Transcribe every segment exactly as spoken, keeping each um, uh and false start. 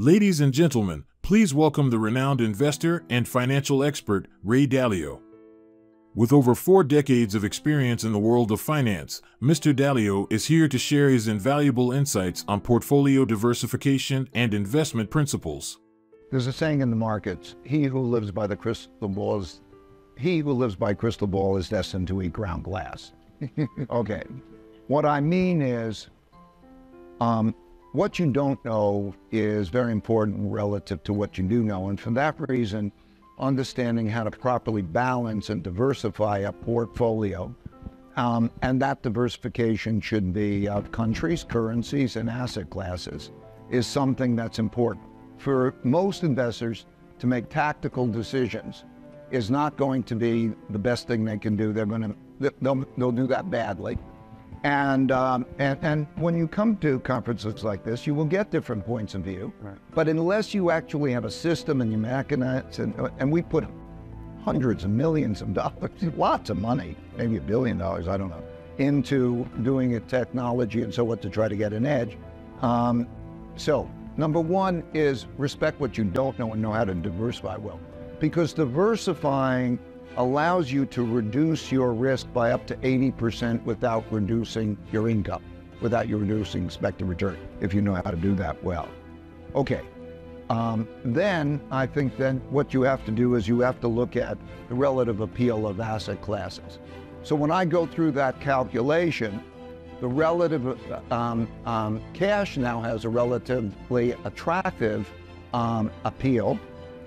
Ladies and gentlemen, please welcome the renowned investor and financial expert, Ray Dalio. With over four decades of experience in the world of finance, Mister Dalio is here to share his invaluable insights on portfolio diversification and investment principles. There's a saying in the markets, he who lives by the crystal ball is, he who lives by crystal ball is destined to eat ground glass. Okay. What I mean is, um, what you don't know is very important relative to what you do know, and for that reason, understanding how to properly balance and diversify a portfolio, um, and that diversification should be of countries, currencies, and asset classes, is something that's important. For most investors to make tactical decisions is not going to be the best thing they can do. They're going to, they'll, they'll do that badly. And, um, and, and when you come to conferences like this, you will get different points of view. Right. But unless you actually have a system and you mechanize, and, and we put hundreds of millions of dollars, lots of money, maybe a billion dollars, I don't know, into doing a technology and so what to try to get an edge. Um, so number one is respect what you don't know and know how to diversify well, because diversifying allows you to reduce your risk by up to eighty percent without reducing your income, without you reducing expected return, if you know how to do that well. Okay, um, then I think then what you have to do is you have to look at the relative appeal of asset classes. So when I go through that calculation, the relative um, um, cash now has a relatively attractive um, appeal.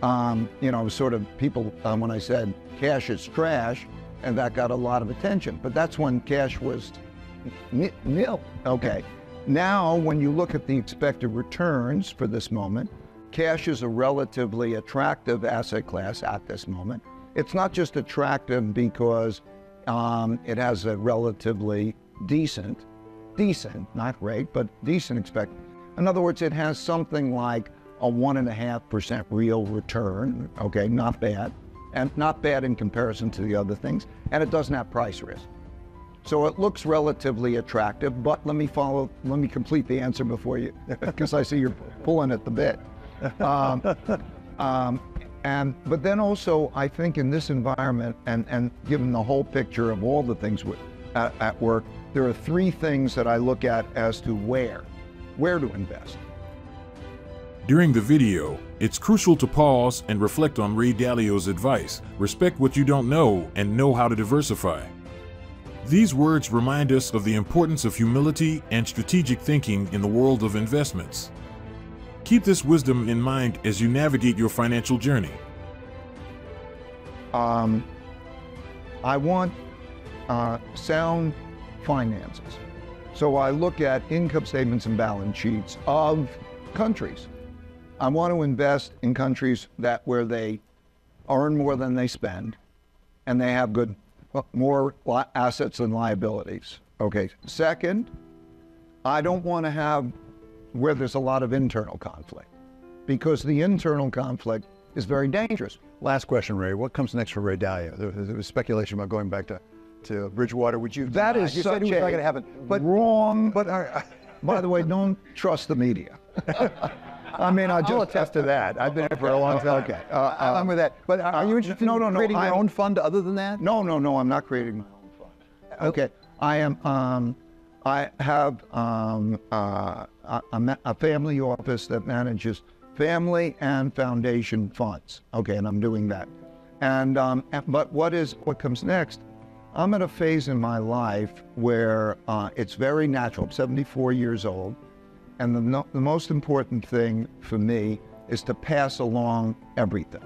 Um, you know, sort of people, um, when I said cash is trash, and that got a lot of attention, but that's when cash was nil. Okay. Now, when you look at the expected returns for this moment, cash is a relatively attractive asset class at this moment. It's not just attractive because um, it has a relatively decent, decent, not great, but decent expected. In other words, it has something like a one and a half percent real return, okay, not bad, and not bad in comparison to the other things, and it doesn't have price risk. So it looks relatively attractive, but let me follow, let me complete the answer before you, because I see you're pulling at the bit. Um, um, and, but then also, I think in this environment, and, and given the whole picture of all the things with, at, at work, there are three things that I look at as to where, where to invest. During the video, it's crucial to pause and reflect on Ray Dalio's advice, respect what you don't know and know how to diversify. These words remind us of the importance of humility and strategic thinking in the world of investments. Keep this wisdom in mind as you navigate your financial journey. Um, I want uh, sound finances. So I look at income statements and balance sheets of countries. I want to invest in countries that where they earn more than they spend, and they have good, more assets than liabilities. Okay. Second, I don't want to have where there's a lot of internal conflict, because the internal conflict is very dangerous. Last question, Ray. What comes next for Ray Dalio? There, there was speculation about going back to, to Bridgewater. Would you? That is you such said it was a, not going to happen. But wrong. But uh, by the way, don't trust the media. I mean, I'll, just, I'll attest to that. I've been here for a long time. Okay, uh, uh, I'm with that. But are you interested no, no, in creating no, your I'm, own fund other than that? No, no, no. I'm not creating my own fund. Okay, I am. Um, I have um, uh, a, a family office that manages family and foundation funds. Okay, and I'm doing that. And um, but what is what comes next? I'm at a phase in my life where uh, it's very natural. I'm seventy-four years old. And the, no, the most important thing for me is to pass along everything,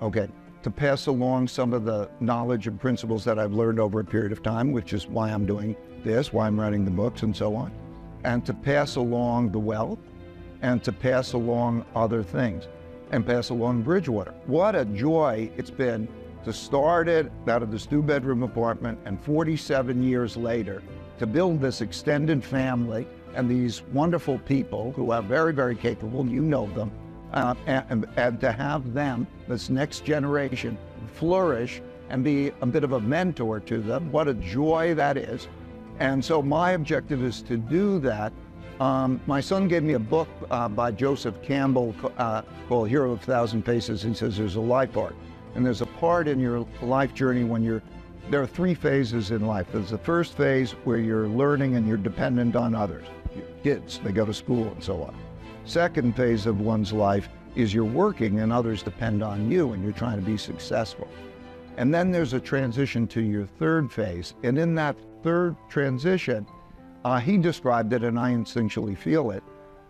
okay? To pass along some of the knowledge and principles that I've learned over a period of time, which is why I'm doing this, why I'm writing the books and so on, and to pass along the wealth and to pass along other things and pass along Bridgewater. What a joy it's been to start it out of this two bedroom apartment and forty-seven years later to build this extended family and these wonderful people who are very, very capable, you know them, uh, and, and to have them, this next generation, flourish and be a bit of a mentor to them. What a joy that is. And so my objective is to do that Um, my son gave me a book uh, by Joseph Campbell uh, called Hero of a Thousand Faces, and he says there's a life arc. And there's a part in your life journey when you're, there are three phases in life. There's the first phase where you're learning and you're dependent on others, your kids, they go to school and so on. Second phase of one's life is you're working and others depend on you and you're trying to be successful. And then there's a transition to your third phase. And in that third transition, Uh, he described it, and I instinctually feel it,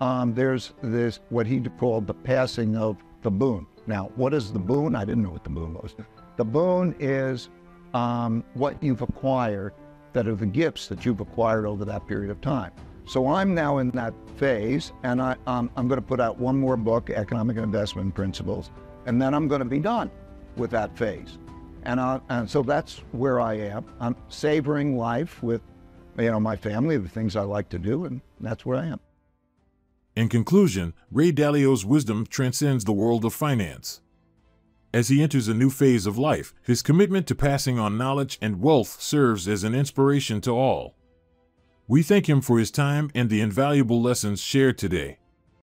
um, there's this, what he called the passing of the boon. Now, what is the boon? I didn't know what the boon was. The boon is um, what you've acquired that are the gifts that you've acquired over that period of time. So I'm now in that phase, and I, um, I'm going to put out one more book, Economic Investment Principles, and then I'm going to be done with that phase. And, I, and so that's where I am. I'm savoring life with you know, my family, the things I like to do, and that's where I am. In conclusion, Ray Dalio's wisdom transcends the world of finance. As he enters a new phase of life, his commitment to passing on knowledge and wealth serves as an inspiration to all. We thank him for his time and the invaluable lessons shared today.